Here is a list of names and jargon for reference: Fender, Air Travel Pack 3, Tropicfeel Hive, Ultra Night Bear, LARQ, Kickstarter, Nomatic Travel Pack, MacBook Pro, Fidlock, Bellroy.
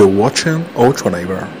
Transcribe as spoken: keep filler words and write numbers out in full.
You're watching Ultra Night Bear.